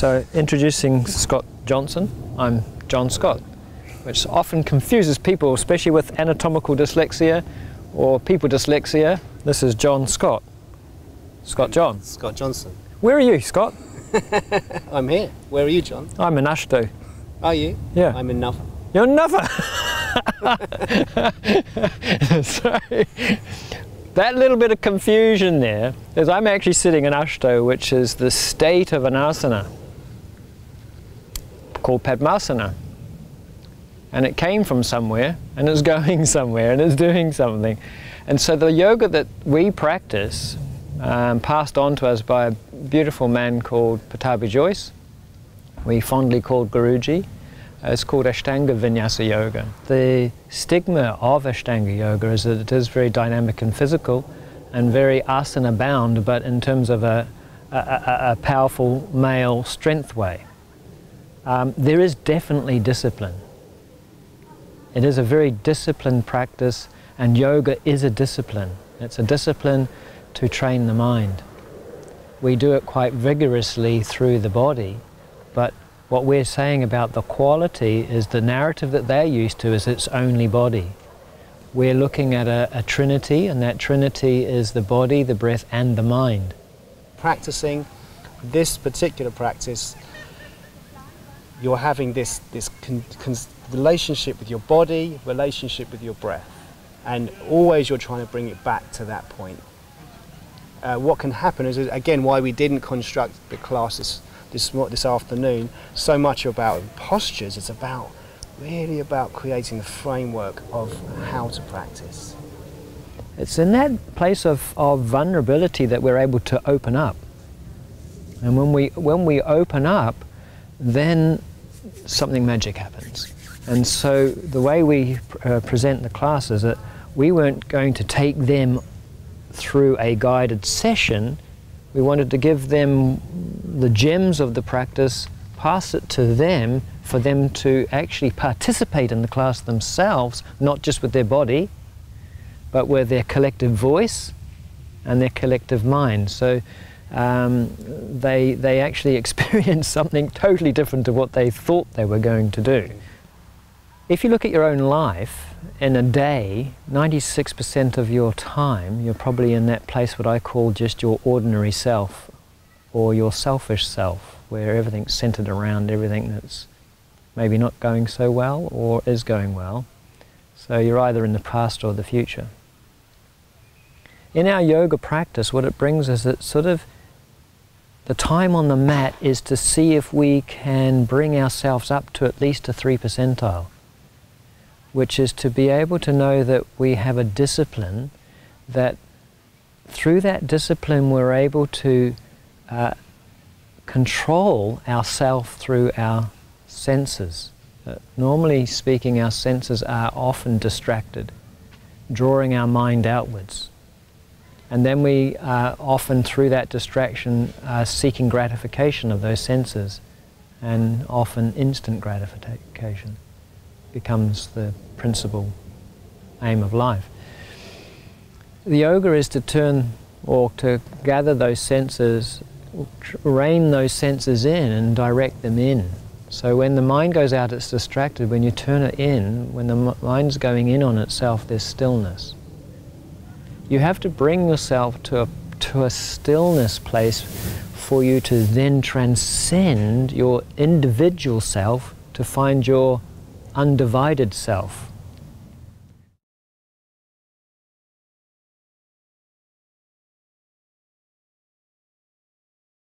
So introducing Scott Johnson, I'm John Scott, which often confuses people, especially with anatomical dyslexia or people dyslexia. This is John Scott. Scott John. Scott Johnson. Where are you, Scott? I'm here. Where are you, John? I'm in Ashto. Are you? Yeah. I'm in Nava. You're in Nava! Sorry. That little bit of confusion there is I'm actually sitting in Ashto, which is the state of an asana called Padmasana. And it came from somewhere, and it's going somewhere, and it's doing something. And so the yoga that we practice, passed on to us by a beautiful man called Pattabhi Jois, we fondly called Guruji, it's called Ashtanga Vinyasa Yoga. The stigma of Ashtanga Yoga is that it is very dynamic and physical and very asana bound, but in terms of a powerful male strength way. There is definitely discipline. It is a very disciplined practice, and yoga is a discipline. It's a discipline to train the mind. We do it quite vigorously through the body, but what we're saying about the quality is the narrative that they're used to is its only body. We're looking at a trinity, and that trinity is the body, the breath, and the mind. Practicing this particular practice, you're having this relationship with your body, relationship with your breath, and always you're trying to bring it back to that point. What can happen is, again, why we didn't construct the classes this afternoon so much about postures. It's about really about creating the framework of how to practice. It's in that place of vulnerability that we're able to open up, and when we open up, then something magic happens. And so the way we present the class is that we weren't going to take them through a guided session. We wanted to give them the gems of the practice, pass it to them for them to actually participate in the class themselves, not just with their body, but with their collective voice and their collective mind. So they actually experience something totally different to what they thought they were going to do. If you look at your own life, in a day, 96% of your time, you're probably in that place what I call just your ordinary self, or your selfish self, where everything's centered around everything that's maybe not going so well or is going well. So you're either in the past or the future. In our yoga practice, what it brings is that sort of the time on the mat is to see if we can bring ourselves up to at least a 3 percentile. Which is to be able to know that we have a discipline, that through that discipline we're able to control ourselves through our senses. Normally speaking, our senses are often distracted, drawing our mind outwards. And then we are often, through that distraction, seeking gratification of those senses, and often instant gratification becomes the principal aim of life. The yoga is to turn, or to gather those senses, rein those senses in and direct them in. So when the mind goes out, it's distracted. When you turn it in, when the mind's going in on itself, there's stillness. You have to bring yourself to a stillness place for you to then transcend your individual self to find your undivided self,